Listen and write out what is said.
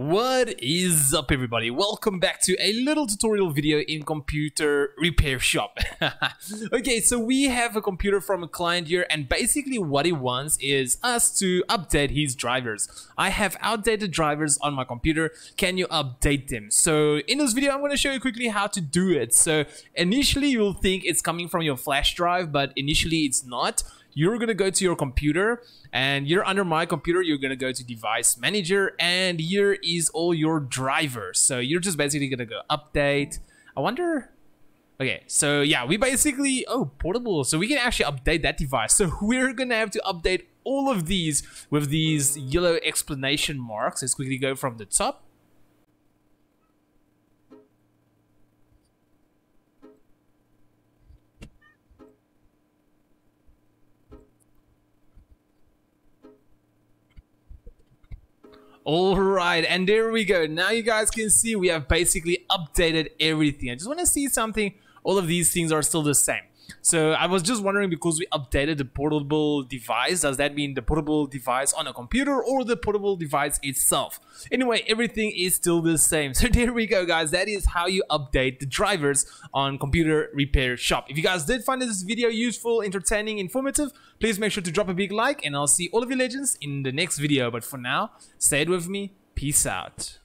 What is up, everybody? Welcome back to a little tutorial video in computer repair shop. Okay, so we have a computer from a client here, and basically what he wants is us to update his drivers. I have outdated drivers on my computer. Can you update them? So in this video, I'm going to show you quickly how to do it. So initially you'll think it's coming from your flash drive, but initially it's not. You're going to go to your computer, and you're under my computer. You're going to go to device manager, and here is all your drivers. So you're just basically going to go update. I wonder. Okay, so yeah, we basically, oh, portable. So we can actually update that device. So we're going to have to update all of these with these yellow exclamation marks. Let's quickly go from the top. Alright, and there we go. Now you guys can see we have basically updated everything. I just want to see something. All of these things are still the same. So I was just wondering, because we updated the portable device, does that mean the portable device on a computer or the portable device itself? Anyway, everything is still the same. So there we go, guys. That is how you update the drivers on Computer Repair Shop. If you guys did find this video useful, entertaining, informative, please make sure to drop a big like, and I'll see all of you legends in the next video. But for now, stay with me. Peace out.